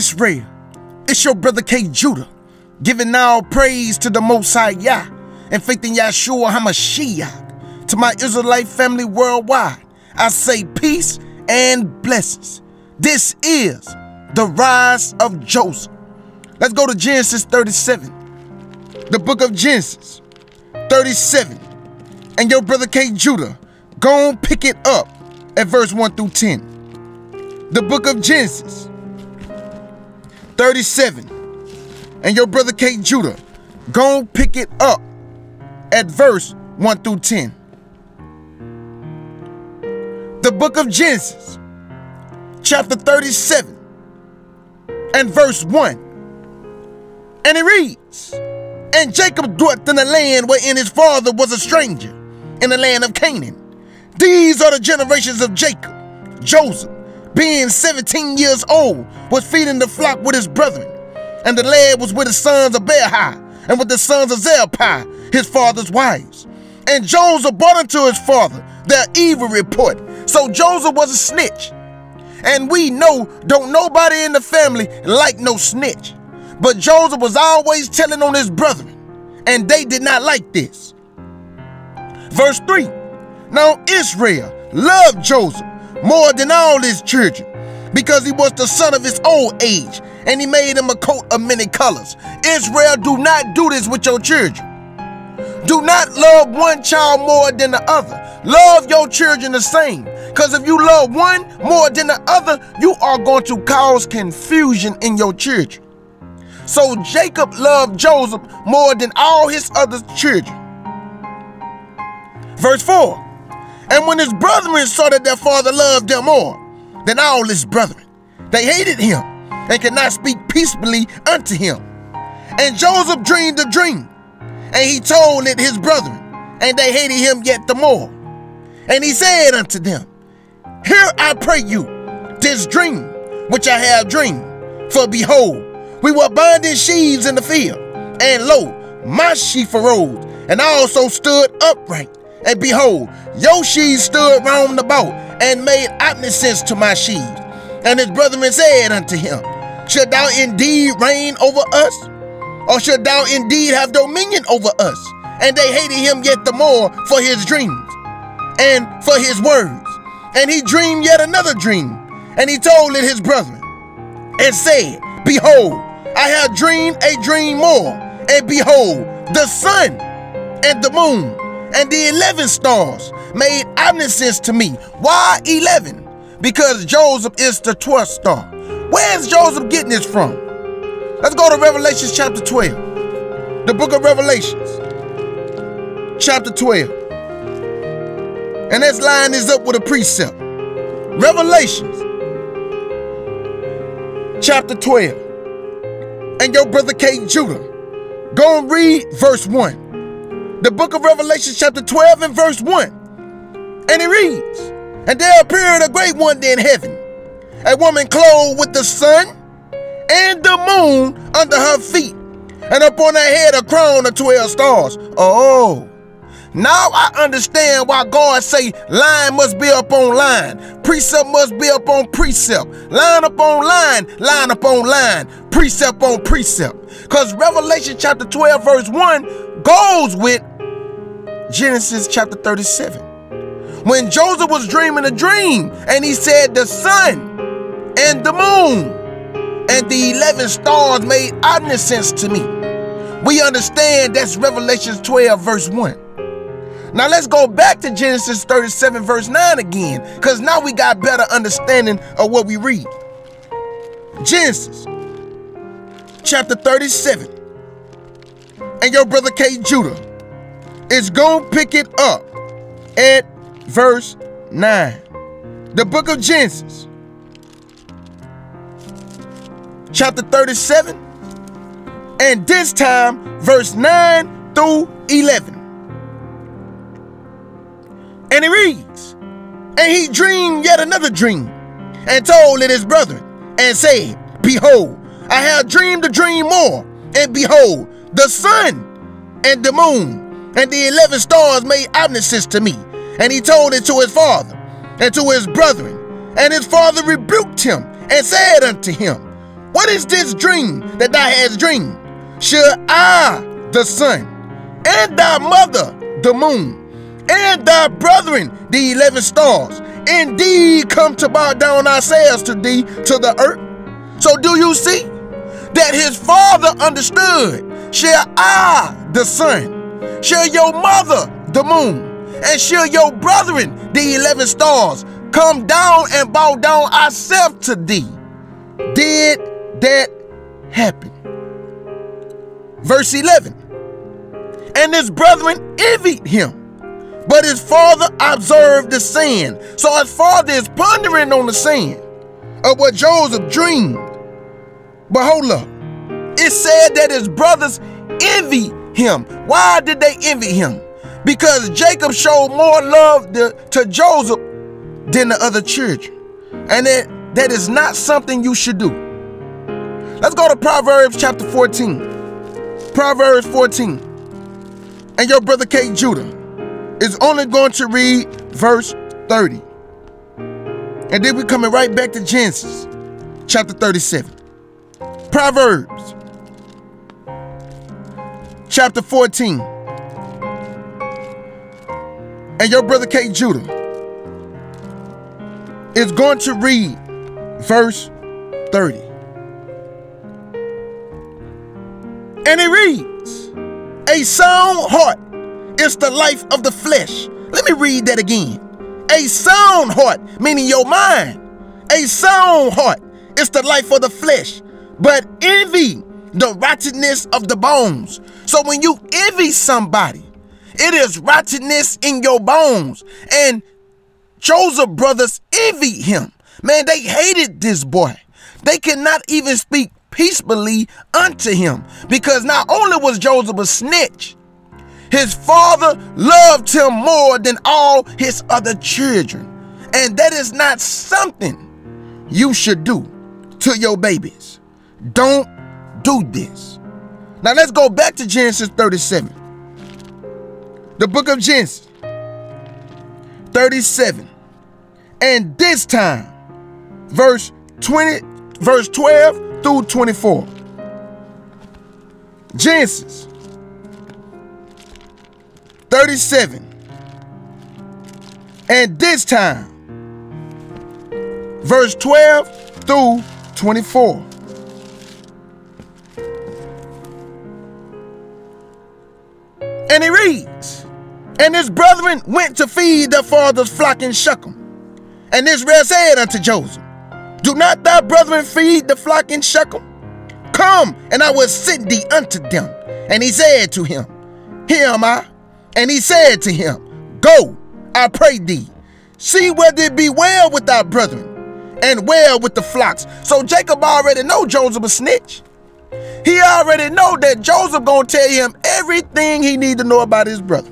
Israel, it's your brother K. Judah, giving now praise to the Most High Yah and faith in Yahshua Hamashiach. To my Israelite family worldwide, I say peace and blessings. This is the rise of Joseph. Let's go to Genesis 37, the book of Genesis 37. And your brother K. Judah, go and pick it up at verse 1 through 10. The book of Genesis 37. And your brother K. Judah, go and pick it up at verse 1 through 10. The book of Genesis, chapter 37, and verse 1. And it reads, and Jacob dwelt in the land wherein his father was a stranger, in the land of Canaan. These are the generations of Jacob. Joseph, being 17 years old, was feeding the flock with his brethren. And the lad was with the sons of Bilhah, and with the sons of Zilpah, his father's wives. And Joseph brought unto his father their evil report. So Joseph was a snitch. And we know, don't nobody in the family like no snitch. But Joseph was always telling on his brethren, and they did not like this. Verse 3, now Israel loved Joseph more than all his children, because he was the son of his old age, and he made him a coat of many colors. Israel, do not do this with your children. Do not love one child more than the other. Love your children the same, because if you love one more than the other, you are going to cause confusion in your children. So Jacob loved Joseph more than all his other children. Verse 4, and when his brethren saw that their father loved them more than all his brethren, they hated him and could not speak peaceably unto him. And Joseph dreamed a dream, and he told it his brethren, and they hated him yet the more. And he said unto them, hear, I pray you, this dream which I have dreamed. For behold, we were binding sheaves in the field, and lo, my sheaf arose, and also stood upright. And behold, your sheaves stood round about, and made obeisance to my sheaves. And his brethren said unto him, shalt thou indeed reign over us? Or shalt thou indeed have dominion over us? And they hated him yet the more for his dreams, and for his words. And he dreamed yet another dream, and he told it his brethren, and said, behold, I have dreamed a dream more, and behold, the sun and the moon and the 11 stars made obeisance to me. Why 11? Because Joseph is the 12th star. Where's Joseph getting this from? Let's go to Revelation chapter 12. The book of Revelations, chapter 12. And let's line this up with a precept. Revelations, chapter 12. And your brother K. Judah, go and read verse 1. The book of Revelation chapter 12 and verse 1. And it reads, and there appeared a great wonder in heaven, a woman clothed with the sun and the moon under her feet, and upon her head a crown of 12 stars. Oh, now I understand why God say line must be upon line, precept must be upon precept, line upon line, precept on precept. Because Revelation chapter 12 verse 1 goes with Genesis chapter 37. When Joseph was dreaming a dream, and he said the sun and the moon and the 11 stars made obeisance to me. We understand that's Revelation 12 verse 1. Now let's go back to Genesis 37 verse 9 again, because now we got better understanding of what we read. Genesis chapter 37. And your brother K. Judah is going to pick it up at verse 9. The book of Genesis, chapter 37, and this time verse 9 through 11. And it reads, and he dreamed yet another dream, and told it his brethren, and said, behold, I have dreamed a dream more, and behold, the sun and the moon and the 11 stars made obeisance to me. And he told it to his father and to his brethren, and his father rebuked him and said unto him, What is this dream that thou hast dreamed? Shall I, the sun, and thy mother, the moon, and thy brethren, the 11 stars, indeed come to bow down ourselves to thee, to the earth? So do you see that his father understood? Shall I, the sun, shall your mother, the moon, and shall your brethren, the 11 stars, come down and bow down ourselves to thee? Did that happen? Verse 11. And his brethren envied him, but his father observed the sin. So his father is pondering on the sin of what Joseph dreamed. But hold up. It said that his brothers envied him. Why did they envy him? Because Jacob showed more love to Joseph than the other children. And that is not something you should do. Let's go to Proverbs chapter 14. Proverbs 14. And your brother K. Judah is only going to read verse 30. And then we're coming right back to Genesis chapter 37. Proverbs chapter 14. And your brother K. Judah is going to read verse 30. And it reads, a sound heart is the life of the flesh. Let me read that again. A sound heart, meaning your mind. A sound heart is the life of the flesh, but envy the rottenness of the bones. So when you envy somebody, it is rottenness in your bones. And Joseph brothers envied him. Man, they hated this boy. They could not even speak peacefully unto him, because not only was Joseph a snitch, his father loved him more than all his other children. And that is not something you should do to your babies. Don't do this. Now let's go back to Genesis 37. The book of Genesis 37. And this time, verse 12 through 24. Genesis 37. And this time, verse 12 through 24. And it reads, and his brethren went to feed their father's flock in Shechem. And Israel said unto Joseph, do not thy brethren feed the flock in Shechem? Come, and I will send thee unto them. And he said to him, here am I. And he said to him, go, I pray thee, see whether it be well with thy brethren, and well with the flocks. So Jacob already know Joseph a snitch. He already know that Joseph gonna tell him everything he need to know about his brother.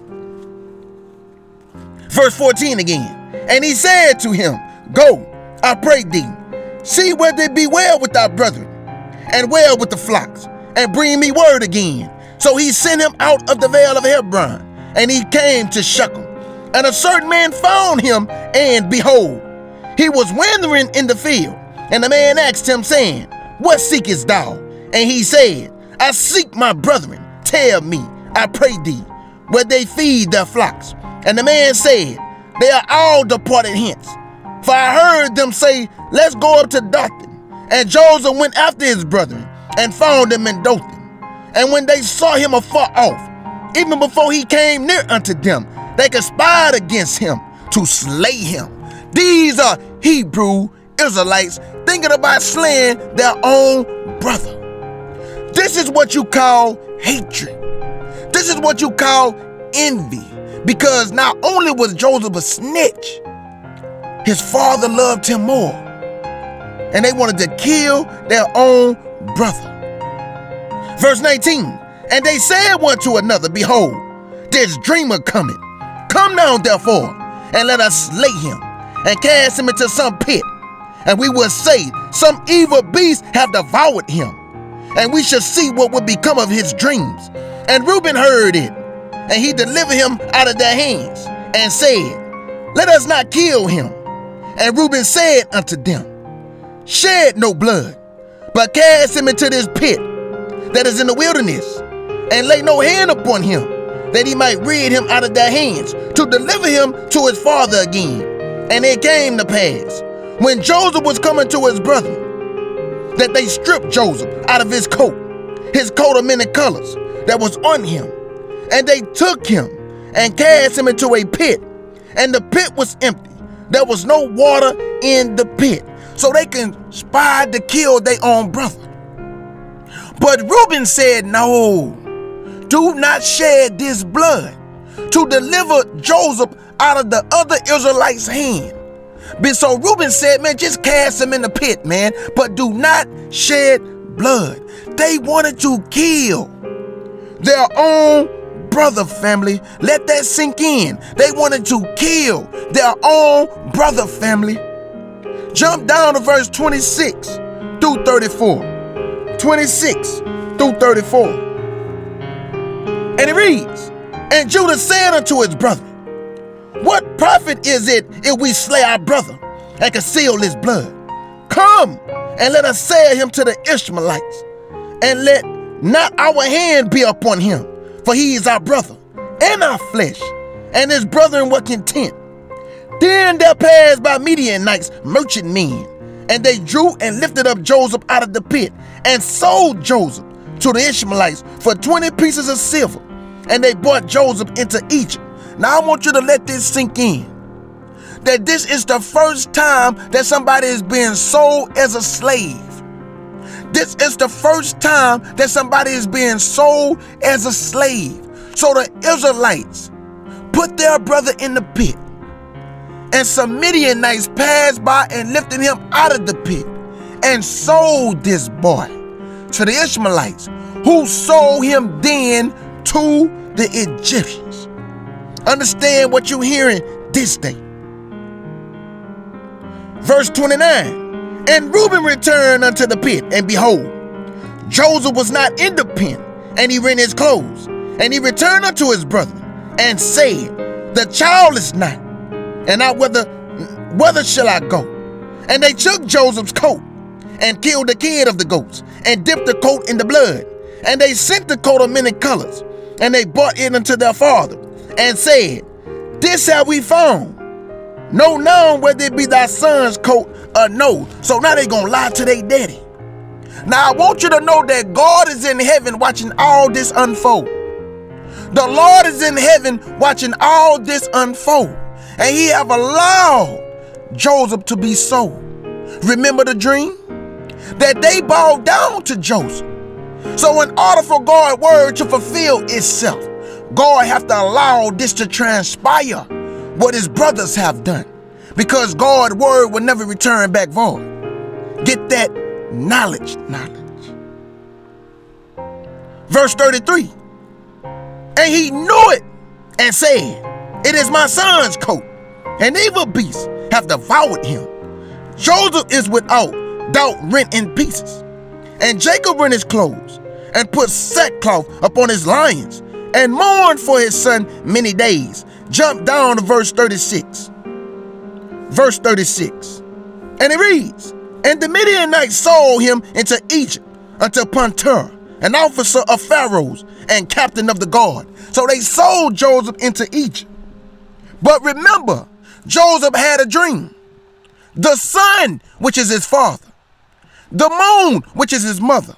Verse 14 again. And he said to him, go, I pray thee, see whether it be well with thy brethren, and well with the flocks, and bring me word again. So he sent him out of the vale of Hebron, and he came to Shechem. And a certain man found him, and behold, he was wandering in the field. And the man asked him, saying, what seekest thou? And he said, I seek my brethren. Tell me, I pray thee, where they feed their flocks. And the man said, they are all departed hence. For I heard them say, let's go up to Dothan. And Joseph went after his brethren, and found them in Dothan. And when they saw him afar off, even before he came near unto them, they conspired against him to slay him. These are Hebrew Israelites thinking about slaying their own brother. This is what you call hatred. This is what you call envy. Because not only was Joseph a snitch, his father loved him more. And they wanted to kill their own brother. Verse 19, and they said one to another, behold, this dreamer cometh. Come now, therefore, and let us slay him, and cast him into some pit. And we will say, some evil beast have devoured him. And we shall see what will become of his dreams. And Reuben heard it, and he delivered him out of their hands, and said, let us not kill him. And Reuben said unto them, shed no blood. But cast him into this pit that is in the wilderness, and lay no hand upon him, that he might rid him out of thy hands, to deliver him to his father again. And it came to pass, when Joseph was coming to his brethren, that they stripped Joseph out of his coat of many colors that was on him. And they took him and cast him into a pit, and the pit was empty. There was no water in the pit. So they conspired to kill their own brother. But Reuben said, no, do not shed this blood, to deliver Joseph out of the other Israelites' hand. But so Reuben said, man, just cast him in the pit, man, but do not shed blood. They wanted to kill their own brother, family. Let that sink in. They wanted to kill their own brother, family. Jump down to verse 26 through 34. 26 through 34. And it reads, and Judah said unto his brother, what profit is it if we slay our brother and conceal his blood? Come and let us sell him to the Ishmaelites, and let not our hand be upon him, for he is our brother and our flesh. And his brethren were content. Then there passed by Midianites, merchant men, and they drew and lifted up Joseph out of the pit, and sold Joseph to the Ishmaelites for 20 pieces of silver. And they brought Joseph into Egypt. Now I want you to let this sink in, that this is the first time that somebody is being sold as a slave. This is the first time that somebody is being sold as a slave. So the Israelites put their brother in the pit, and some Midianites passed by and lifted him out of the pit, and sold this boy to the Ishmaelites, who sold him then to the Egyptians. Understand what you're hearing this day. Verse 29, and Reuben returned unto the pit, and behold, Joseph was not in the pit, and he rent his clothes. And he returned unto his brethren, and said, the child is not, and now whither shall I go? And they took Joseph's coat, and killed the kid of the goats, and dipped the coat in the blood. And they sent the coat of many colors, and they brought it unto their father, and said, this have we found. Know now whether it be thy son's coat or no. So now they gonna lie to their daddy. Now I want you to know that God is in heaven watching all this unfold. The Lord is in heaven watching all this unfold. And he have allowed Joseph to be sold. Remember the dream? That they bowed down to Joseph. So in order for God's word to fulfill itself, God have to allow this to transpire, what his brothers have done, because God's word will never return back void. Get that knowledge. Verse 33, and he knew it and said, it is my son's coat, and evil beasts have devoured him. Joseph is without doubt rent in pieces, and Jacob rent his clothes, and put sackcloth upon his loins, and mourned for his son many days. Jump down to verse 36. Verse 36. And it reads, and the Midianites sold him into Egypt, unto Pontur, an officer of Pharaoh's, and captain of the guard. So they sold Joseph into Egypt. But remember, Joseph had a dream. The sun, which is his father, the moon, which is his mother,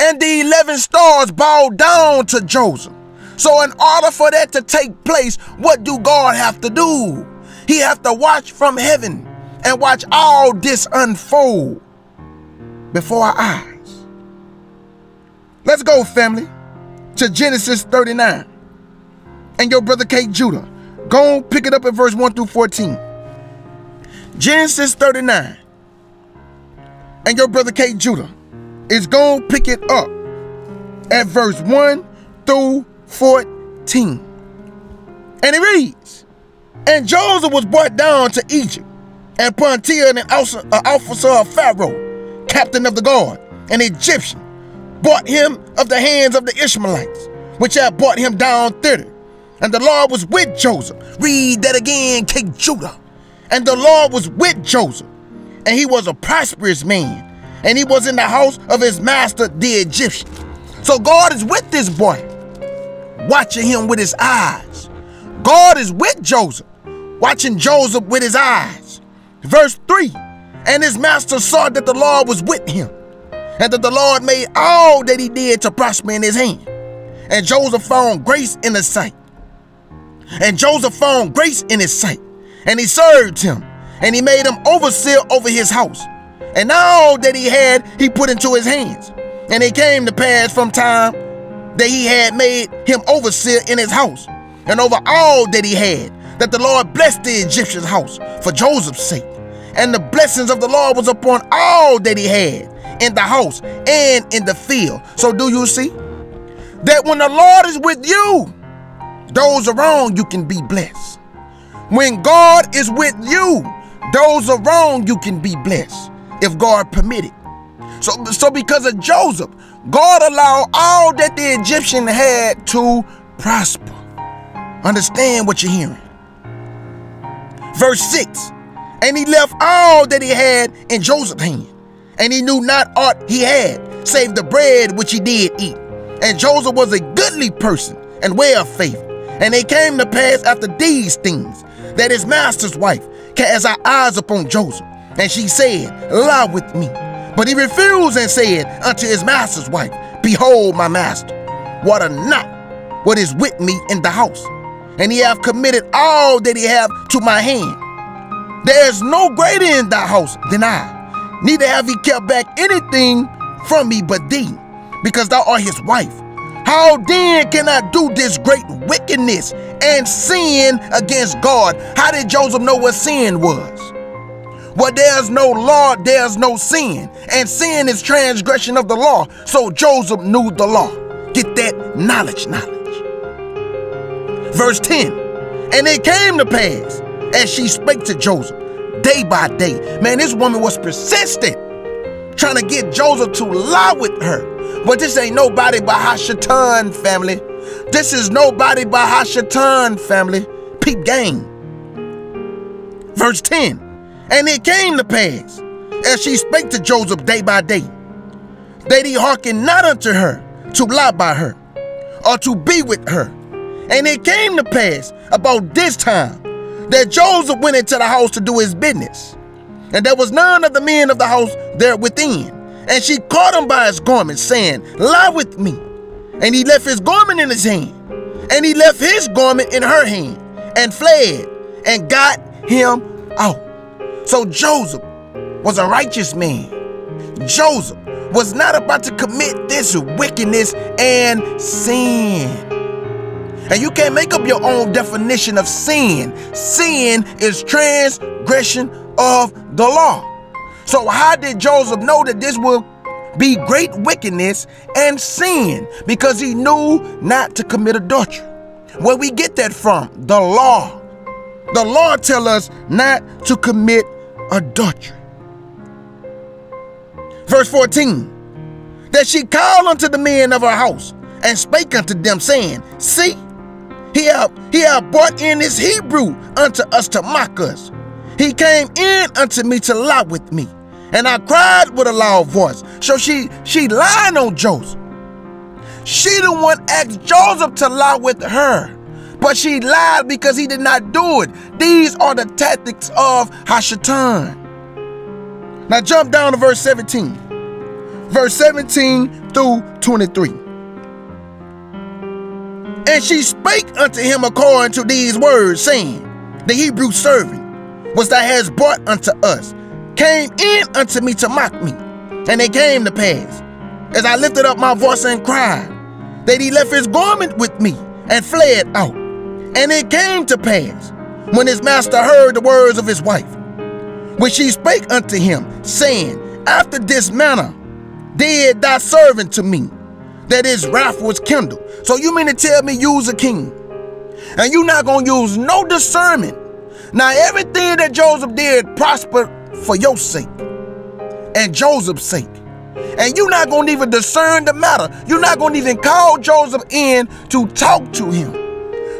and the 11 stars bowed down to Joseph. So in order for that to take place, what do God have to do? He have to watch from heaven and watch all this unfold before our eyes. Let's go, family, to Genesis 39. And your brother K. Judah, go pick it up at verse 1 through 14. Genesis 39. And your brother K. Judah is going to pick it up at verse 1 through 14. And it reads, and Joseph was brought down to Egypt, and Pontier, an officer of Pharaoh, captain of the guard, an Egyptian, bought him of the hands of the Ishmaelites, which had brought him down thither. And the Lord was with Joseph. Read that again, King Judah. And the Lord was with Joseph, and he was a prosperous man, and he was in the house of his master, the Egyptian. So God is with this boy, watching him with his eyes. God is with Joseph, watching Joseph with his eyes. Verse 3, and his master saw that the Lord was with him, and that the Lord made all that he did to prosper in his hand. And Joseph found grace in his sight. And he served him, and he made him overseer over his house. And all that he had, he put into his hands. And it came to pass from time that he had made him overseer in his house, and over all that he had, that the Lord blessed the Egyptian's house for Joseph's sake. And the blessings of the Lord was upon all that he had, in the house and in the field. So do you see that when the Lord is with you, those around you can be blessed? When God is with you, those around you can be blessed, if God permitted. So because of Joseph, God allowed all that the Egyptian had to prosper. Understand what you're hearing. Verse 6, and he left all that he had in Joseph's hand, and he knew not aught he had, save the bread which he did eat. And Joseph was a goodly person and well favored. And it came to pass after these things, that his master's wife cast her eyes upon Joseph, and she said, lie with me. But he refused and said unto his master's wife, behold, my master, water not what is with me in the house, and he have committed all that he have to my hand. There is no greater in thy house than I, neither have he kept back anything from me but thee, because thou art his wife. How then can I do this great wickedness and sin against God? How did Joseph know what sin was? Well, there's no law, there's no sin, and sin is transgression of the law. So Joseph knew the law. Get that knowledge. Verse 10, and it came to pass, as she spake to Joseph, day by day. Man, this woman was persistent, trying to get Joseph to lie with her. But this ain't nobody but Hashatan, family. This is nobody but Hashatan, family. Peep game. Verse 10, and it came to pass, as she spake to Joseph day by day, that he hearkened not unto her to lie by her, or to be with her. And it came to pass about this time, that Joseph went into the house to do his business, and there was none of the men of the house there within. And she caught him by his garment, saying, lie with me. And he left his garment in his hand, and he left his garment in her hand, and fled, and got him out. So Joseph was a righteous man. Joseph was not about to commit this wickedness and sin. And you can't make up your own definition of sin. Sin is transgression of the law. So how did Joseph know that this would be great wickedness and sin? Because he knew not to commit adultery. Where we get that from? The law. The law tells us not to commit adultery. Verse 14, that she called unto the men of her house, and spake unto them, saying, see, he have brought in this Hebrew unto us to mock us. He came in unto me to lie with me, and I cried with a loud voice. So she lying on Joseph. She the one asked Joseph to lie with her, but she lied because he did not do it. These are the tactics of Hashatan. Now jump down to verse 17. Verse 17 through 23. And she spake unto him according to these words, saying, the Hebrew servant which thou hast brought unto us came in unto me to mock me. And it came to pass, as I lifted up my voice and cried, that he left his garment with me, and fled out. And it came to pass, when his master heard the words of his wife, which she spake unto him, saying, after this manner did thy servant to me, that his wrath was kindled. So you mean to tell me you's a king, and you not going to use no discernment? Now everything that Joseph did prospered for your sake and Joseph's sake, and you not going to even discern the matter. You're not going to even call Joseph in to talk to him,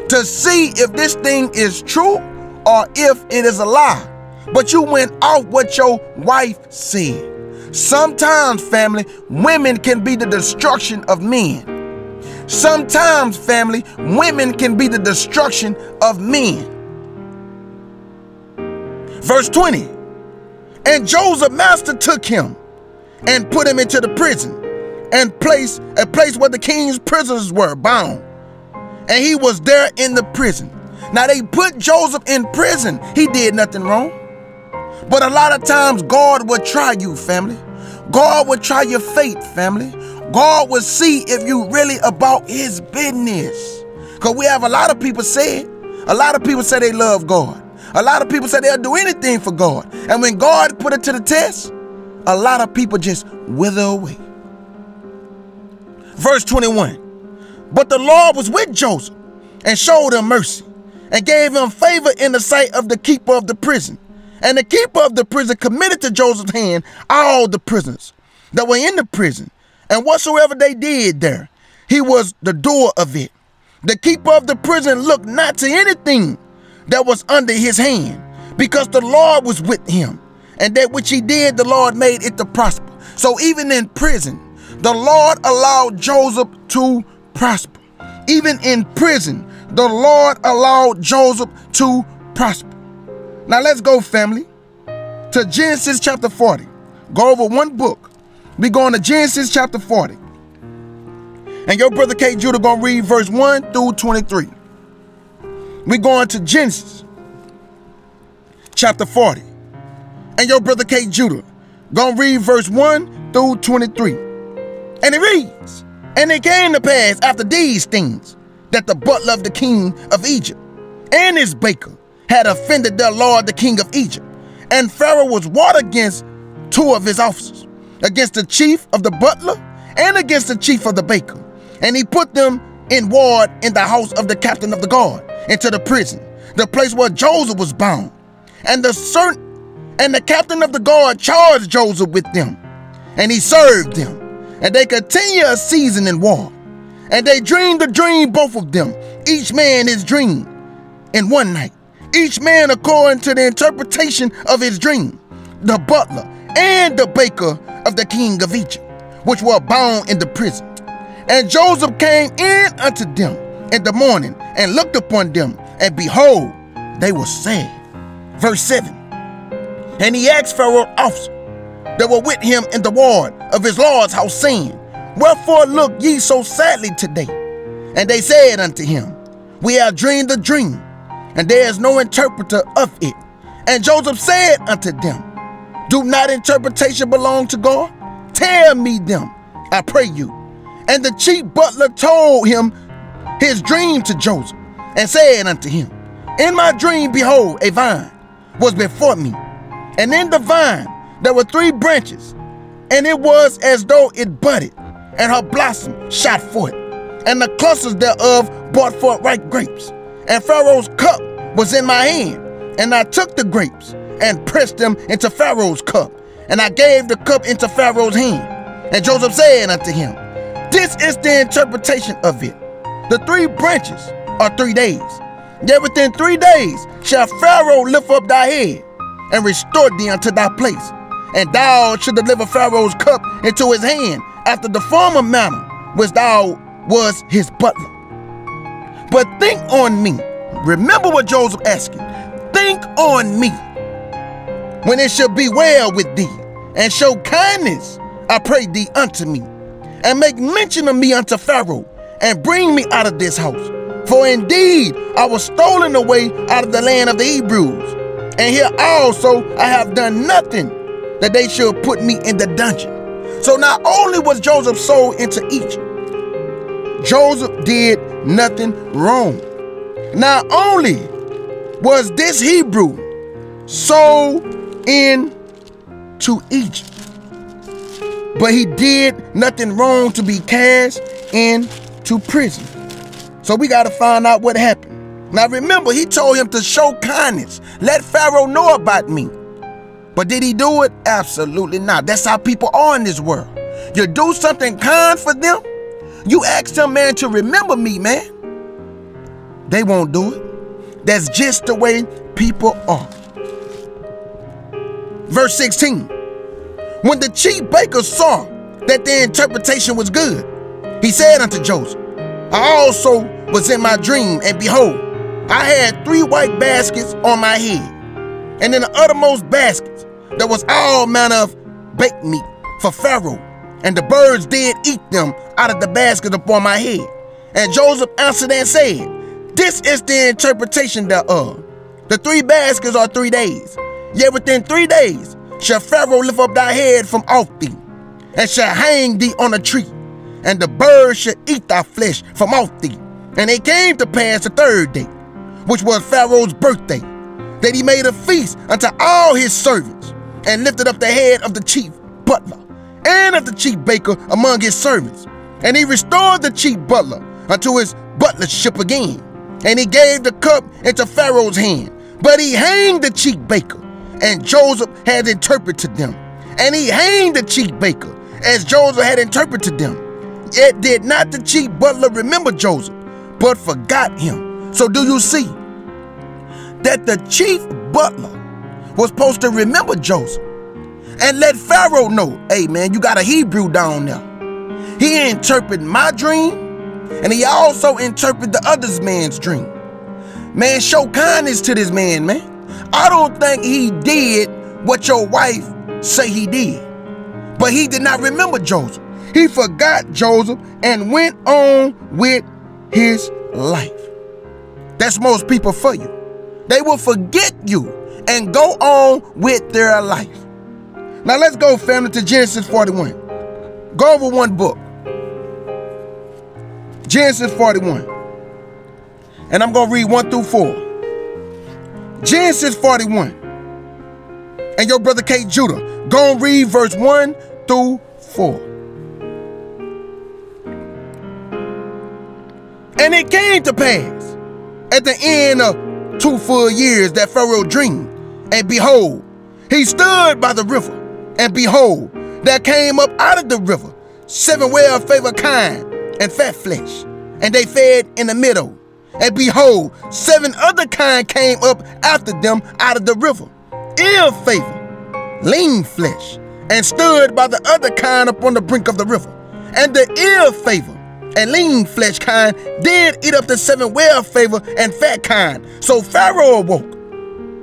to see if this thing is true or if it is a lie. But you went off what your wife said. Sometimes, family, women can be the destruction of men. Sometimes, family, women can be the destruction of men. Verse 20, and Joseph's master took him and put him into the prison and placed a place where the king's prisoners were bound. And he was there in the prison. Now they put Joseph in prison. He did nothing wrong. But a lot of times God will try you, family. God will try your faith, family. God will see if you really about his business. Because we have a lot of people say it. A lot of people say they love God. A lot of people say they'll do anything for God. And when God put it to the test, a lot of people just wither away. Verse 21. But the Lord was with Joseph and showed him mercy and gave him favor in the sight of the keeper of the prison. And the keeper of the prison committed to Joseph's hand all the prisoners that were in the prison. And whatsoever they did there, he was the door of it. The keeper of the prison looked not to anything that was under his hand, because the Lord was with him. And that which he did, the Lord made it to prosper. So even in prison, the Lord allowed Joseph to prosper. Even in prison, the Lord allowed Joseph to prosper. Now let's go, family, to Genesis chapter 40. Go over one book. We're going to Genesis chapter 40. And your brother K. Judah going to read verse 1 through 23. We're going to Genesis chapter 40. And your brother K. Judah going to read verse 1 through 23. And it reads, and it came to pass after these things that the butler of the king of Egypt and his baker had offended their lord the king of Egypt. And Pharaoh was wroth against two of his officers, against the chief of the butler and against the chief of the baker. And he put them in ward in the house of the captain of the guard into the prison, the place where Joseph was bound. And the captain of the guard charged Joseph with them, and he served them. And they continued a season in war. And they dreamed a dream, both of them, each man his dream in one night, each man according to the interpretation of his dream, the butler and the baker of the king of Egypt, which were bound in the prison. And Joseph came in unto them in the morning and looked upon them, and behold, they were sad. Verse 7. And he asked Pharaoh's officers that were with him in the ward of his lord's house, saying, wherefore look ye so sadly today? And they said unto him, we have dreamed a dream, and there is no interpreter of it. And Joseph said unto them, do not interpretation belong to God? Tell me them, I pray you. And the chief butler told him his dream to Joseph, and said unto him, in my dream, behold, a vine was before me, and in the vine there were three branches, and it was as though it budded, and her blossom shot forth, and the clusters thereof brought forth ripe grapes. And Pharaoh's cup was in my hand, and I took the grapes and pressed them into Pharaoh's cup, and I gave the cup into Pharaoh's hand. And Joseph said unto him, this is the interpretation of it. The three branches are 3 days. Yet within 3 days shall Pharaoh lift up thy head, and restore thee unto thy place. And thou shalt deliver Pharaoh's cup into his hand, after the former manner which thou was his butler. But think on me. Remember what Joseph asked you. Think on me, when it shall be well with thee, and show kindness, I pray thee, unto me, and make mention of me unto Pharaoh, and bring me out of this house. For indeed I was stolen away out of the land of the Hebrews, and here also I have done nothing that they should put me in the dungeon. So not only was Joseph sold into Egypt, Joseph did nothing wrong. Not only was this Hebrew sold into Egypt, but he did nothing wrong to be cast into prison. So we got to find out what happened. Now remember, he told him to show kindness. Let Pharaoh know about me. But did he do it? Absolutely not. That's how people are in this world. You do something kind for them, you ask them, man, to remember me, man. They won't do it. That's just the way people are. Verse 16. When the chief baker saw that their interpretation was good, he said unto Joseph, I also was in my dream, and behold, I had three white baskets on my head, and in the uttermost baskets there was all manner of baked meat for Pharaoh, and the birds did eat them out of the basket upon my head. And Joseph answered and said, This is the interpretation thereof. The three baskets are 3 days. Yet within 3 days shall Pharaoh lift up thy head from off thee, and shall hang thee on a tree, and the birds shall eat thy flesh from off thee. And it came to pass the third day, which was Pharaoh's birthday, that he made a feast unto all his servants, and lifted up the head of the chief butler, and of the chief baker among his servants. And he restored the chief butler unto his butlership again. And he gave the cup into Pharaoh's hand, but he hanged the chief baker. And Joseph had interpreted them. And he hanged the chief baker, as Joseph had interpreted them. Yet did not the chief butler remember Joseph, but forgot him. So do you see that the chief butler was supposed to remember Joseph and let Pharaoh know, hey man, you got a Hebrew down there. He interpreted my dream, and he also interpreted the other man's dream. Man, show kindness to this man, man. I don't think he did what your wife say he did. But he did not remember Joseph. He forgot Joseph and went on with his life. That's most people for you. They will forget you and go on with their life. Now let's go, family, to Genesis 41. Go over one book. Genesis 41. And I'm going to read 1 through 4. Genesis 41. And your brother K. Judah, go and read verse 1 through 4. And it came to pass at the end of 2 full years that Pharaoh dreamed, and behold, he stood by the river, and behold, there came up out of the river 7 well-favored kine and fat flesh, and they fed in the middle. And behold, 7 other kind came up after them out of the river, ill-favored, lean flesh, and stood by the other kind upon the brink of the river. And the ill-favored and lean flesh kind did eat up the 7 well-favored and fat kind. So Pharaoh awoke,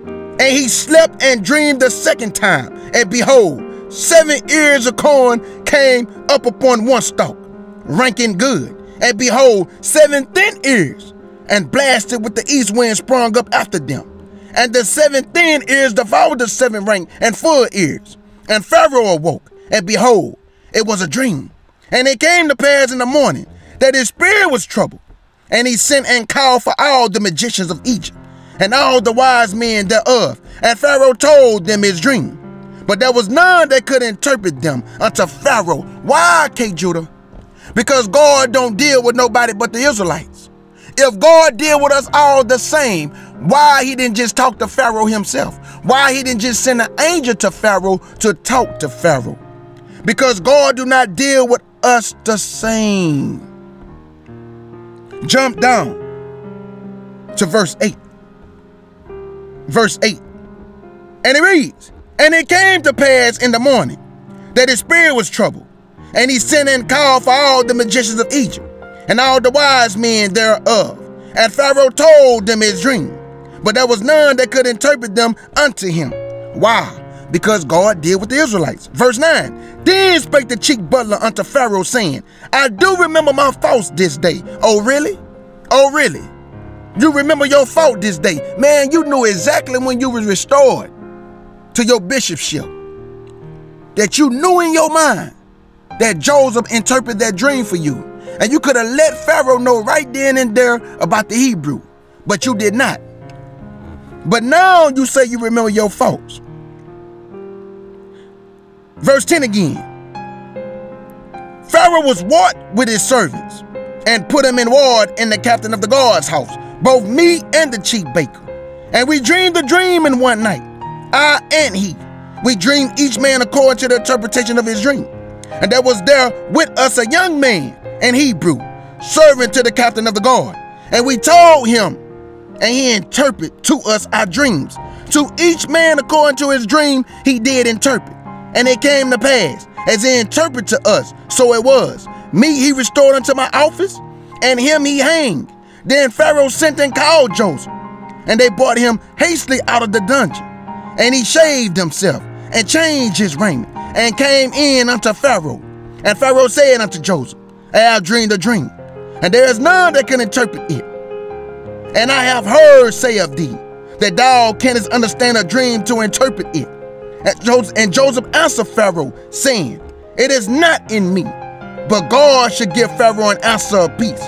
and he slept and dreamed the 2nd time. And behold, 7 ears of corn came up upon one stalk, ranking good. And behold, 7 thin ears, and blasted with the east wind sprung up after them. And the 7 thin ears devoured the 7 rank and full ears. And Pharaoh awoke, and behold, it was a dream. And it came to pass in the morning that his spirit was troubled, and he sent and called for all the magicians of Egypt, and all the wise men thereof. And Pharaoh told them his dream, but there was none that could interpret them unto Pharaoh. Why, K. Judah? Because God don't deal with nobody but the Israelites. If God deal with us all the same, why he didn't just talk to Pharaoh himself? Why he didn't just send an angel to Pharaoh to talk to Pharaoh? Because God do not deal with us the same. Jump down to verse 8. Verse 8. And it reads, and it came to pass in the morning that his spirit was troubled, and he sent and called for all the magicians of Egypt, and all the wise men thereof. And Pharaoh told them his dream, but there was none that could interpret them unto him. Why? Because God dealt with the Israelites. Verse 9, then spake the chief butler unto Pharaoh, saying, I do remember my faults this day. Oh, really? Oh, really? You remember your fault this day. Man, you knew exactly when you was restored to your bishopship, that you knew in your mind that Joseph interpreted that dream for you. And you could have let Pharaoh know right then and there about the Hebrew, but you did not. But now you say you remember your faults. Verse 10 again. Pharaoh was wroth with his servants, and put him in ward in the captain of the guard's house, both me and the chief baker. And we dreamed a dream in one night, I and he. We dreamed each man according to the interpretation of his dream. And there was there with us a young man, an Hebrew, servant to the captain of the guard. And we told him, and he interpreted to us our dreams. To each man according to his dream he did interpret. and it came to pass, as he interpreted to us, so it was. Me he restored unto my office, and him he hanged. Then Pharaoh sent and called Joseph, and they brought him hastily out of the dungeon. And he shaved himself, and changed his raiment, and came in unto Pharaoh. And Pharaoh said unto Joseph, I have dreamed a dream, and there is none that can interpret it. And I have heard say of thee, that thou canst understand a dream to interpret it. And Joseph answered Pharaoh, saying, It is not in me, but God should give Pharaoh an answer of peace.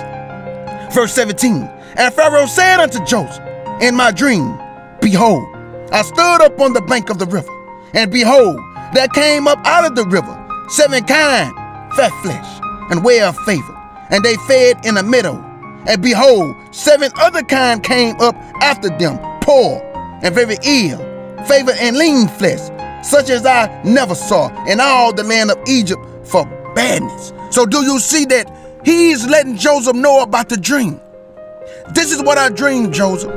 Verse 17, And Pharaoh said unto Joseph, In my dream, behold, I stood up on the bank of the river, and behold, there came up out of the river 7 kine, fat flesh, and well favored, and they fed in a meadow. And behold, 7 other kine came up after them, poor and very ill, favored and lean flesh, such as I never saw in all the land of Egypt for badness. So do you see that he's letting Joseph know about the dream? This is what I dreamed, Joseph.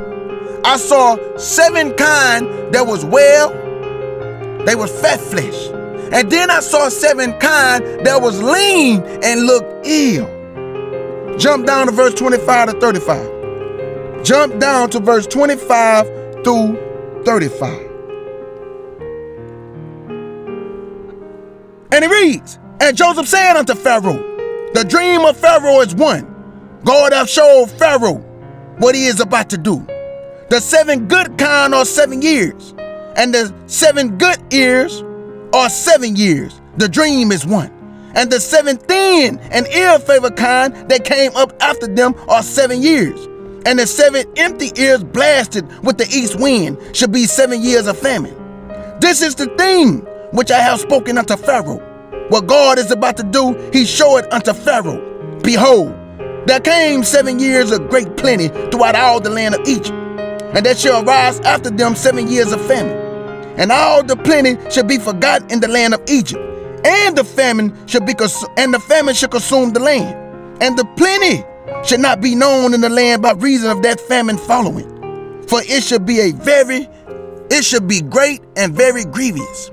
I saw 7 kine that was well, they was fat flesh. And then I saw 7 kine that was lean and looked ill. Jump down to verse 25 to 35. Jump down to verse 25 through 35. And it reads, And Joseph said unto Pharaoh, The dream of Pharaoh is one. God hath showed Pharaoh what he is about to do. The 7 good kine are 7 years, and the 7 good ears are 7 years. The dream is one. And the 7 thin and ill-favored kind that came up after them are 7 years. And the 7 empty ears blasted with the east wind should be 7 years of famine. This is the thing which I have spoken unto Pharaoh. What God is about to do, he showed unto Pharaoh. Behold, there came 7 years of great plenty throughout all the land of Egypt. And there shall arise after them 7 years of famine. And all the plenty shall be forgotten in the land of Egypt. And the famine shall consume the land. And the plenty shall not be known in the land by reason of that famine following. For it shall be great and very grievous.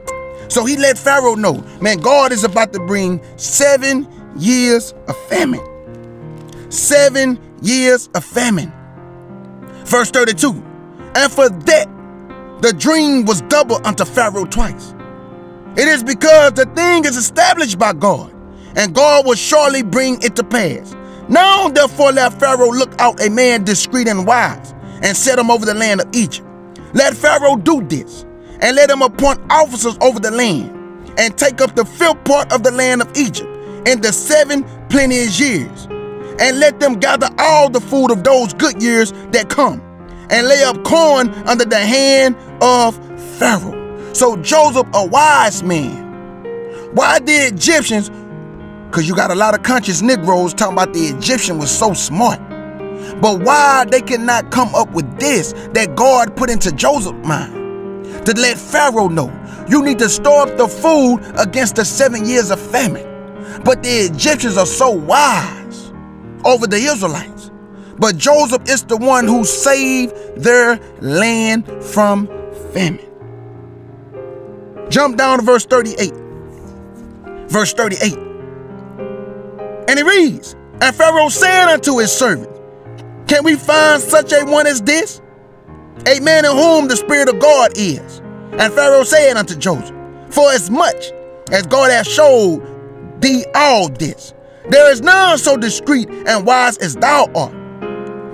So he let Pharaoh know, man, God is about to bring 7 years of famine. 7 years of famine. Verse 32, And for that the dream was double unto Pharaoh twice. It is because the thing is established by God, and God will surely bring it to pass. Now therefore let Pharaoh look out a man discreet and wise, and set him over the land of Egypt. Let Pharaoh do this, and let him appoint officers over the land, and take up the fifth part of the land of Egypt in the 7 plenteous years. And let them gather all the food of those good years that come, and lay up corn under the hand of Pharaoh. So Joseph, a wise man. Why the Egyptians? Because you got a lot of conscious Negroes talking about the Egyptian was so smart. But why they cannot come up with this that God put into Joseph's mind? To let Pharaoh know, you need to store up the food against the 7 years of famine. But the Egyptians are so wise over the Israelites, but Joseph is the one who saved their land from famine. Jump down to verse 38. Verse 38, and it reads, And Pharaoh said unto his servant, Can we find such a one as this, a man in whom the Spirit of God is? And Pharaoh said unto Joseph, For as much as God hath showed thee all this, there is none so discreet and wise as thou art.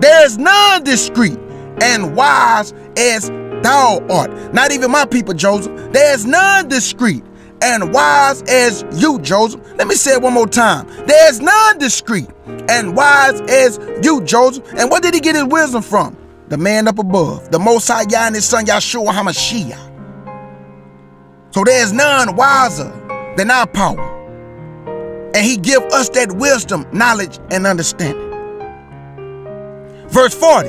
There is none discreet and wise as thou art. Not even my people, Joseph. There is none discreet and wise as you, Joseph. Let me say it one more time. There is none discreet and wise as you, Joseph. And where did he get his wisdom from? The man up above, the Most High Yah and his son, Yahshua Hamashiach. So there is none wiser than our power. And he give us that wisdom, knowledge, and understanding. Verse 40,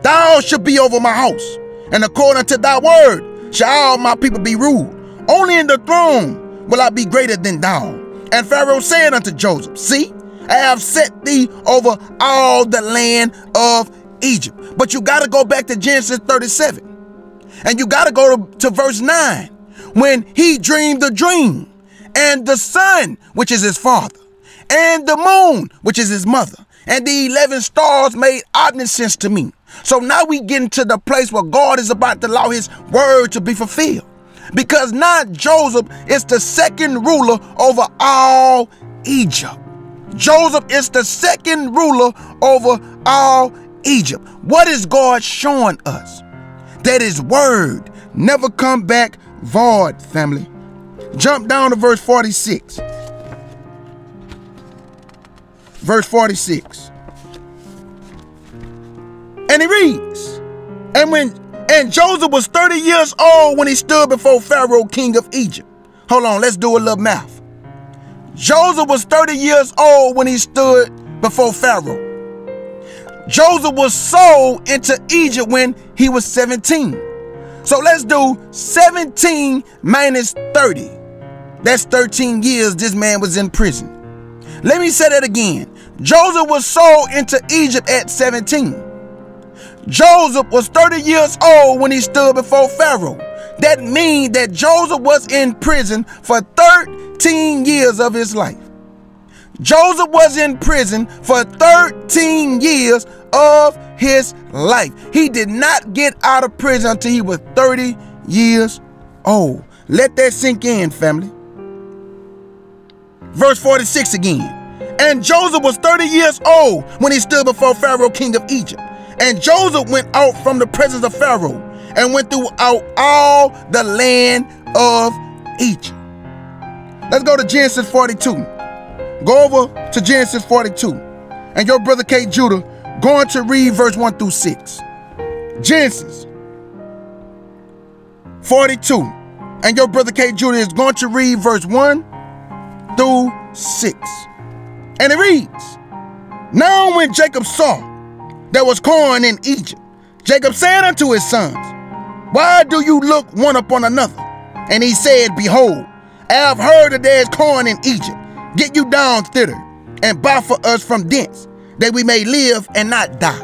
Thou shalt be over my house, and according to thy word shall all my people be ruled. Only in the throne will I be greater than thou. And Pharaoh said unto Joseph, See, I have set thee over all the land of Egypt. But you got to go back to Genesis 37. And you got to go to verse 9. when he dreamed the dream, and the sun, which is his father, and the moon, which is his mother, and the 11 stars made omniscience to me. So now we getting to the place where God is about to allow his word to be fulfilled, because now Joseph is the second ruler over all Egypt. Joseph is the second ruler over all Egypt. What is God showing us? That his word never come back void, family. Jump down to verse 46. Verse 46. And he reads, And Joseph was 30 years old when he stood before Pharaoh, king of Egypt. Hold on, let's do a little math. Joseph was 30 years old when he stood before Pharaoh. Joseph was sold into Egypt when he was 17. So let's do 17 minus 30. That's 13 years this man was in prison. Let me say that again. Joseph was sold into Egypt at 17. Joseph was 30 years old when he stood before Pharaoh. That means that Joseph was in prison for 13 years of his life. Joseph was in prison for 13 years of his life. He did not get out of prison until he was 30 years old. Let that sink in, family. Verse 46 again. And Joseph was 30 years old when he stood before Pharaoh, king of Egypt. And Joseph went out from the presence of Pharaoh and went throughout all the land of Egypt. Let's go to Genesis 42. Go over to Genesis 42. And your brother K. Judah going to read verse 1 through 6. Genesis 42. And your brother K. Judah is going to read verse 1 through 6. And it reads, Now when Jacob saw there was corn in Egypt, Jacob said unto his sons, Why do you look one upon another? And he said, Behold, I have heard that there is corn in Egypt. Get you down thither, and buy for us from thence, that we may live and not die.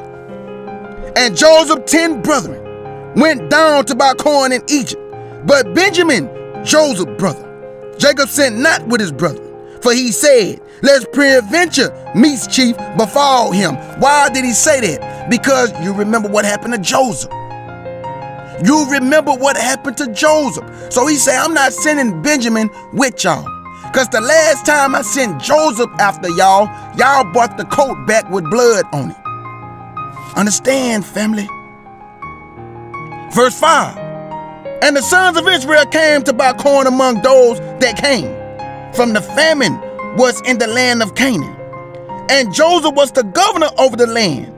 And Joseph's 10 brethren went down to buy corn in Egypt. But Benjamin, Joseph's brother, Jacob sent not with his brethren. For he said, Lest peradventure mischief befall him. Why did he say that? Because you remember what happened to Joseph. You remember what happened to Joseph. So he said, I'm not sending Benjamin with y'all. Because the last time I sent Joseph after y'all, y'all brought the coat back with blood on it. Understand, family? Verse 5. And the sons of Israel came to buy corn among those that came from the famine was in the land of Canaan. And Joseph was the governor over the land.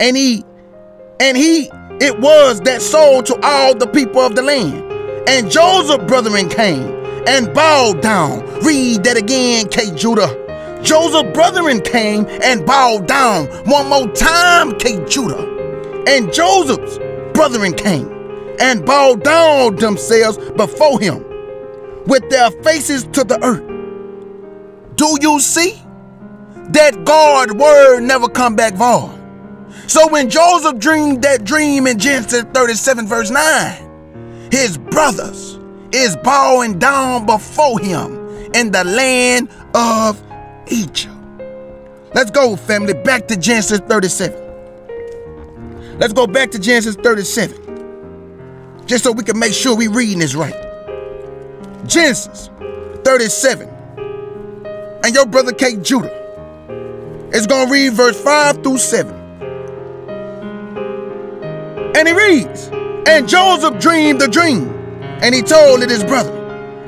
And he it was that sold to all the people of the land. And Joseph's brethren came and bowed down. Read that again, K. Judah. Joseph's brethren came and bowed down. One more time, K. Judah. And Joseph's brethren came and bowed down themselves before him with their faces to the earth. Do you see? That God's word never come back void. So when Joseph dreamed that dream in Genesis 37 verse 9, his brothers is bowing down before him in the land of Egypt. Let's go, family, back to Genesis 37. Let's go back to Genesis 37. Just so we can make sure we reading this right. Genesis 37. And your brother K. Judah is going to read verse 5 through 7. And it reads, And Joseph dreamed the dream, and he told it his brother,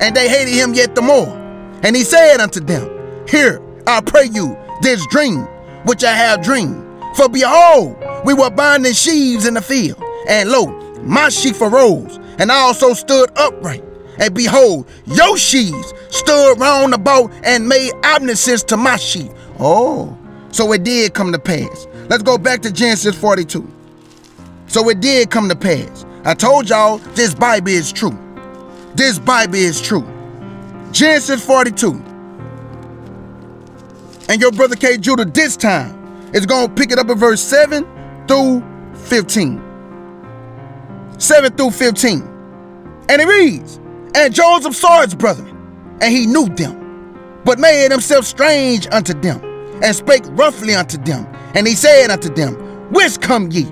and they hated him yet the more. And he said unto them, Hear, I pray you, this dream which I have dreamed. For behold, we were binding sheaves in the field, and lo, my sheaf arose, and I also stood upright. And behold, your sheaves stood round about and made omniscience to my sheep. Oh, so it did come to pass. Let's go back to Genesis 42. So it did come to pass. I told y'all this Bible is true. This Bible is true. Genesis 42. And your brother K. Judah this time is going to pick it up at verse 7 through 15. 7 through 15. And it reads, And Joseph saw his brethren, and he knew them, but made himself strange unto them, and spake roughly unto them. And he said unto them, Whence come ye?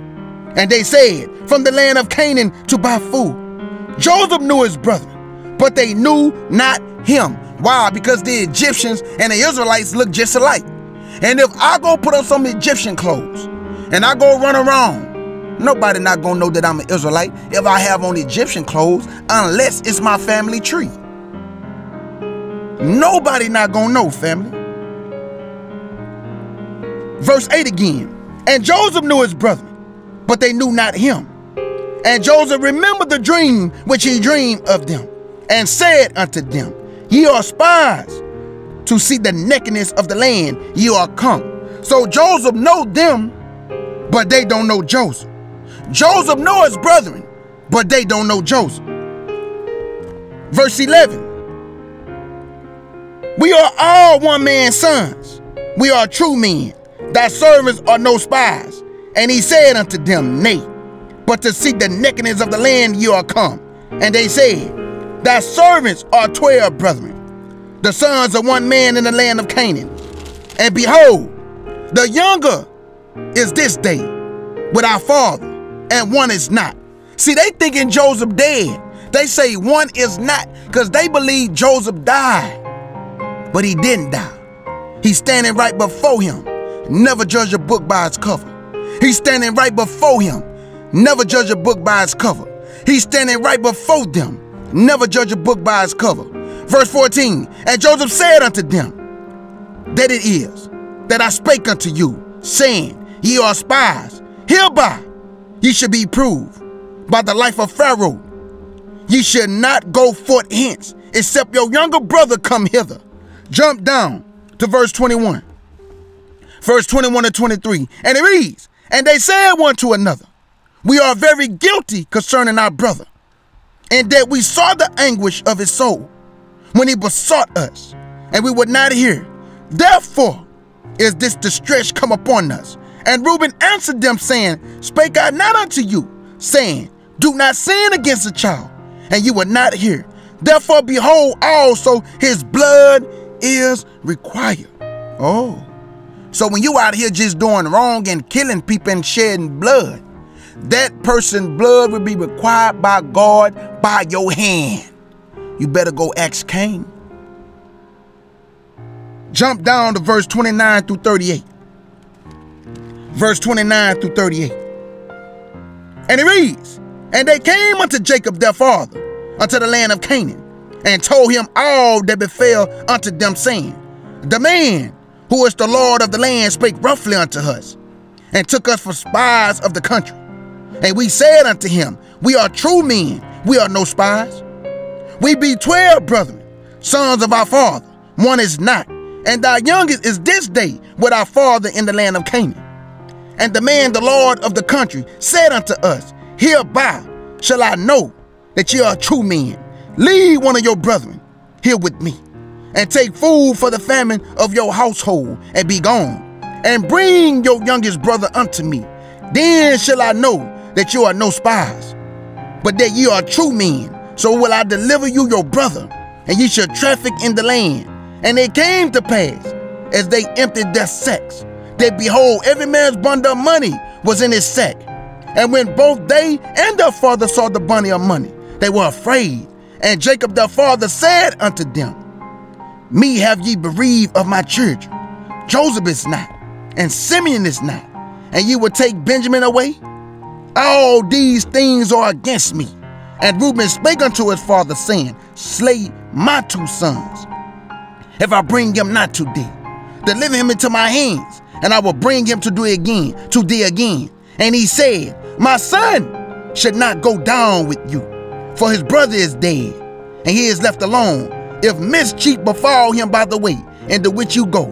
And they said, From the land of Canaan to buy food. Joseph knew his brethren, but they knew not him. Why? Because the Egyptians and the Israelites look just alike. And if I go put on some Egyptian clothes, and I go run around, nobody not gonna know that I'm an Israelite if I have on Egyptian clothes, unless it's my family tree. Nobody not gonna know, family. Verse 8 again. And Joseph knew his brethren, but they knew not him. And Joseph remembered the dream which he dreamed of them, and said unto them, Ye are spies to see the nakedness of the land. Ye are come. So Joseph know them, but they don't know Joseph. Joseph know his brethren, but they don't know Joseph. Verse 11. We are all one man's sons. We are true men. Thy servants are no spies. And he said unto them, Nay, but to seek the nakedness of the land ye are come. And they said, Thy servants are 12 brethren, the sons of one man in the land of Canaan. And behold, the younger is this day with our father, and one is not. See, they thinking Joseph dead. They say one is not, because they believe Joseph died. But he didn't die. He's standing right before him. Never judge a book by its cover. He's standing right before him. Never judge a book by its cover. He's standing right before them. Never judge a book by its cover. Verse 14. And Joseph said unto them, That it is that I spake unto you, saying, Ye are spies. Hereby ye should be proved by the life of Pharaoh. Ye should not go forth hence, except your younger brother come hither. Jump down to verse 21. Verse 21 to 23. And it reads, And they said one to another, We are very guilty concerning our brother, and that we saw the anguish of his soul when he besought us, and we would not hear. Therefore is this distress come upon us. And Reuben answered them, saying, Spake I not unto you, saying, Do not sin against the child, and you would not hear. Therefore, behold, also his blood is required. Oh, so when you out here just doing wrong and killing people and shedding blood, that person's blood will be required by God by your hand. You better go ask Cain. Jump down to verse 29 through 38. Verse 29 through 38. And it reads, And they came unto Jacob their father, unto the land of Canaan, and told him all that befell unto them, saying, The man who is the Lord of the land spake roughly unto us, and took us for spies of the country. And we said unto him, We are true men, we are no spies. We be 12 brethren, sons of our father, one is not. And thy youngest is this day with our father in the land of Canaan. And the man, the Lord of the country, said unto us, Hereby shall I know that ye are true men. Lead one of your brethren here with me, and take food for the famine of your household, and be gone, and bring your youngest brother unto me. Then shall I know that you are no spies, but that ye are true men. So will I deliver you your brother, and ye shall traffic in the land. And it came to pass, as they emptied their sacks, that behold, every man's bundle of money was in his sack. And when both they and their father saw the bundle of money, they were afraid. And Jacob their father said unto them, Me have ye bereaved of my children. Joseph is not, and Simeon is not, and ye will take Benjamin away? All these things are against me. And Reuben spake unto his father, saying, Slay my two sons, if I bring him not to thee. Deliver him into my hands, and I will bring him to thee again, And he said, My son should not go down with you, for his brother is dead, and he is left alone. If mischief befall him by the way into which you go,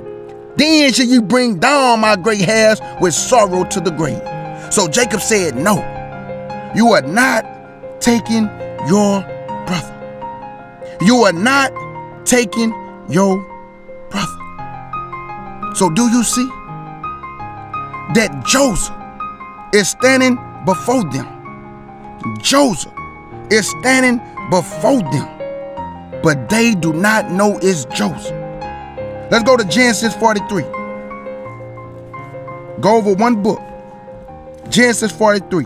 then shall you bring down my gray hairs with sorrow to the grave. So Jacob said, No, you are not taking your brother. You are not taking your brother. So do you see that Joseph is standing before them? Joseph is standing before them. but they do not know it's Joseph. Let's go to Genesis 43. Go over one book, Genesis 43.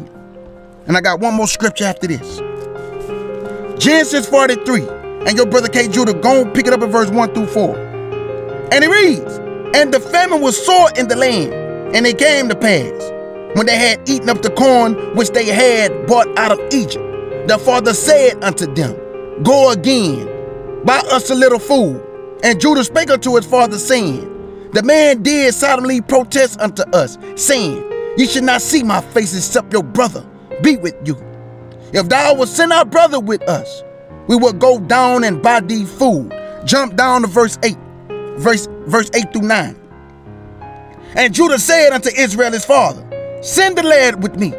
And I got one more scripture after this. Genesis 43. And your brother K. Judah, go and pick it up at verse 1 through 4. And it reads, and the famine was sore in the land, and it came to pass, when they had eaten up the corn which they had brought out of Egypt, the father said unto them, Go again, buy us a little food. And Judah spake unto his father, saying, The man did solemnly protest unto us, saying, Ye should not see my face except your brother be with you. If thou wilt send our brother with us, we will go down and buy thee food. Jump down to verse 8. Verse 8 through 9. And Judah said unto Israel his father, Send the lad with me,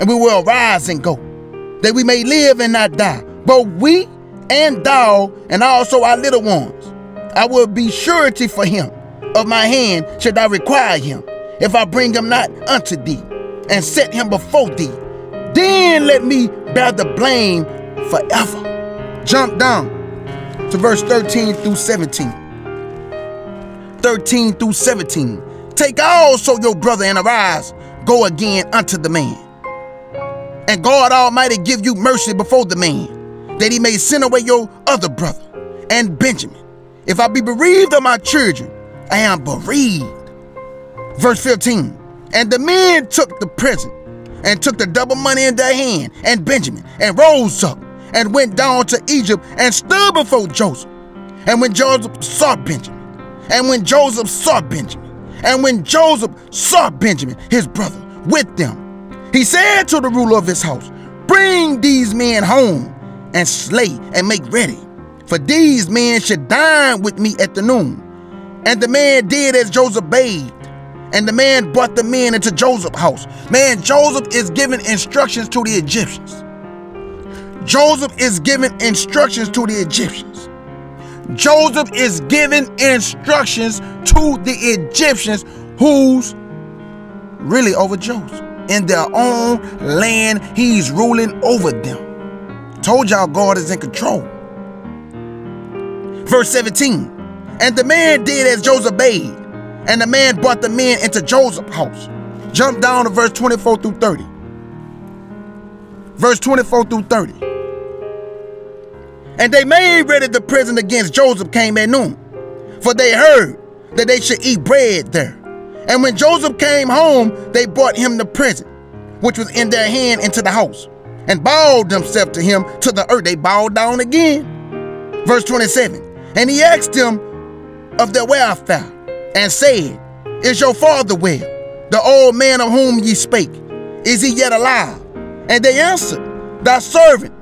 and we will arise and go, that we may live and not die, both we and thou, and also our little ones. I will be surety for him. Of my hand should I require him, if I bring him not unto thee, and set him before thee. Then let me bear the blame forever. Jump down to verse 13 through 17. 13 through 17. Take also your brother and arise, go again unto the man. And God Almighty give you mercy before the man, that he may send away your other brother and Benjamin. If I be bereaved of my children, I am bereaved. Verse 15. And the men took the present, and took the double money in their hand, and Benjamin, and rose up, and went down to Egypt, and stood before Joseph. And when Joseph saw Benjamin, and when Joseph saw Benjamin, and when Joseph saw Benjamin, his brother, with them, he said to the ruler of his house, Bring these men home, and slay, and make ready, for these men should dine with me at the noon. And the man did as Joseph bade, and the man brought the men into Joseph's house. Man, Joseph is giving instructions to the Egyptians. Joseph is giving instructions to the Egyptians. Joseph is giving instructions to the Egyptians, who's really over Joseph. In their own land, he's ruling over them. Told y'all God is in control. Verse 17. And the man did as Joseph bade, and the man brought the men into Joseph's house. Jump down to verse 24 through 30. Verse 24 through 30. And they made ready the present against Joseph came at noon, for they heard that they should eat bread there. And when Joseph came home, they brought him the present, which was in their hand, into the house, and bowed themselves to him to the earth. They bowed down again. Verse 27. And he asked them of their welfare, and said, Is your father well, the old man of whom ye spake? Is he yet alive? And they answered, Thy servant,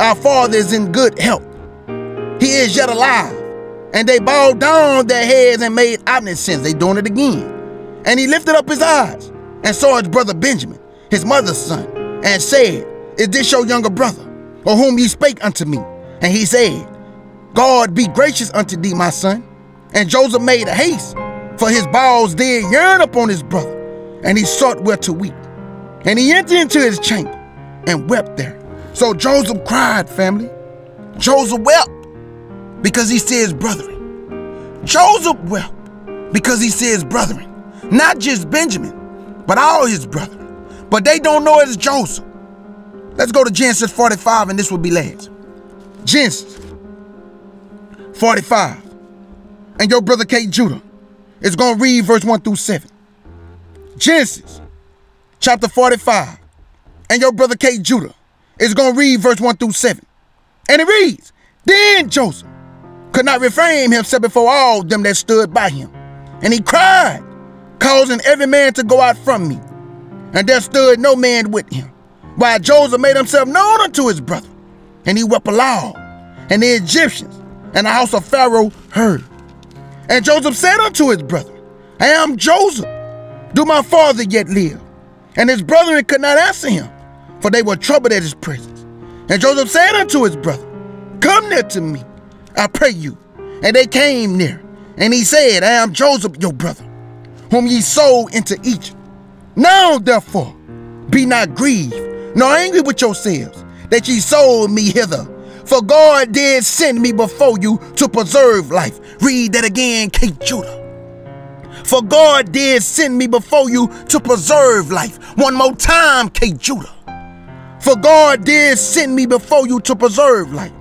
our father, is in good health. He is yet alive. And they bowed down their heads and made obeisance. They doing it again. And he lifted up his eyes and saw his brother Benjamin, his mother's son, and said, Is this your younger brother, of whom ye spake unto me? And he said, God be gracious unto thee, my son. And Joseph made a haste, for his bowels did yearn upon his brother, and he sought where to weep. And he entered into his chamber and wept there. So Joseph cried, family. Joseph wept because he said his brethren. Joseph wept because he said his brethren. Not just Benjamin, but all his brethren. But they don't know it's Joseph. Let's go to Genesis 45, and this will be last. Genesis 45. And your brother K. Judah is going to read verse 1 through 7. Genesis chapter 45. And your brother K. Judah is going to read verse 1 through 7. And it reads, Then Joseph could not refrain himself before all them that stood by him. And he cried, causing every man to go out from me. And there stood no man with him, while Joseph made himself known unto his brother. And he wept aloud. And the Egyptians and the house of Pharaoh heard. And Joseph said unto his brother, I am Joseph. Do my father yet live? And his brethren could not answer him, for they were troubled at his presence. And Joseph said unto his brother, Come near to me, I pray you. And they came near. And he said, I am Joseph, your brother, whom ye sold into Egypt. Now therefore, be not grieved, nor angry with yourselves, that ye sold me hither. For God did send me before you to preserve life. Read that again, King Judah. For God did send me before you to preserve life. One more time, King Judah. For God did send me before you to preserve life.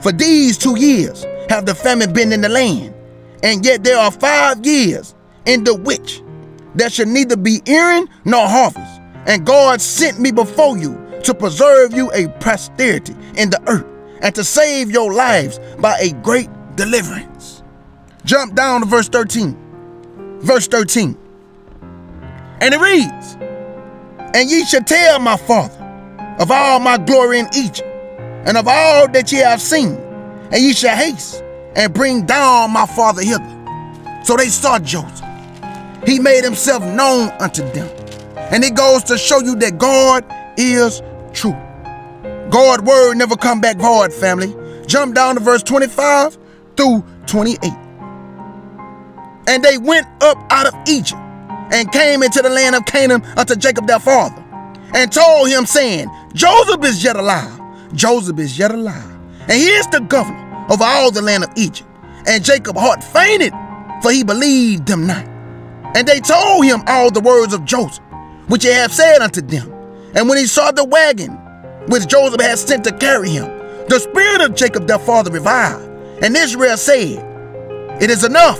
For these 2 years have the famine been in the land, and yet there are 5 years in the which there shall neither be earing nor harvest. And God sent me before you to preserve you a posterity in the earth, and to save your lives by a great deliverance. Jump down to verse 13. Verse 13. And it reads, and ye shall tell my father of all my glory in Egypt, and of all that ye have seen, and ye shall haste and bring down my father hither. So they saw Joseph. He made himself known unto them. And it goes to show you that God is true. God's word never come back void, family. Jump down to verse 25 through 28. And they went up out of Egypt, and came into the land of Canaan unto Jacob their father, and told him, saying, Joseph is yet alive. Joseph is yet alive. And he is the governor of all the land of Egypt. And Jacob's heart fainted, for he believed them not. And they told him all the words of Joseph, which he had said unto them. And when he saw the wagon which Joseph had sent to carry him, the spirit of Jacob their father revived. And Israel said, it is enough.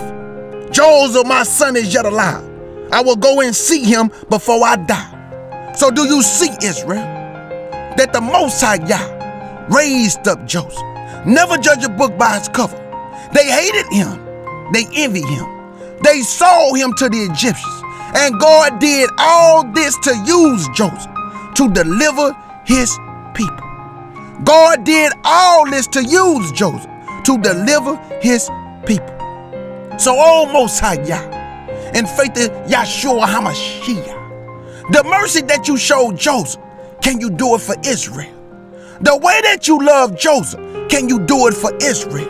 Joseph my son is yet alive. I will go and see him before I die. So do you see, Israel, that the Most High Yah raised up Joseph? Never judge a book by its cover. They hated him. They envied him. They sold him to the Egyptians. And God did all this to use Joseph to deliver his people. God did all this to use Joseph to deliver his people. So, O Most High Yah, in faith in Yahshua Hamashiach, the mercy that you showed Joseph, can you do it for Israel? The way that you love Joseph, can you do it for Israel?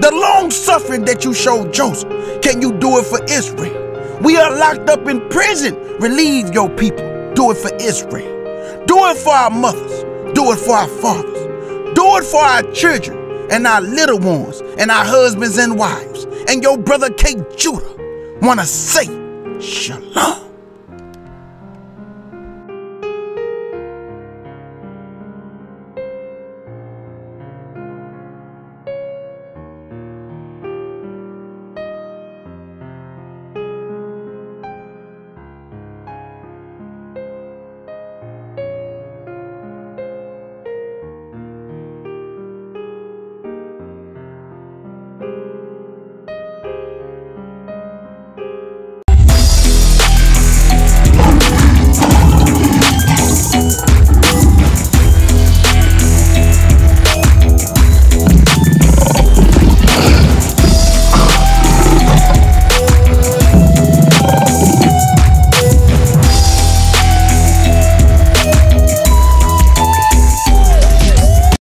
The long suffering that you showed Joseph, can you do it for Israel? We are locked up in prison. Relieve your people. Do it for Israel. Do it for our mothers. Do it for our fathers. Do it for our children and our little ones and our husbands and wives. And your brother King Judah wanna say shalom.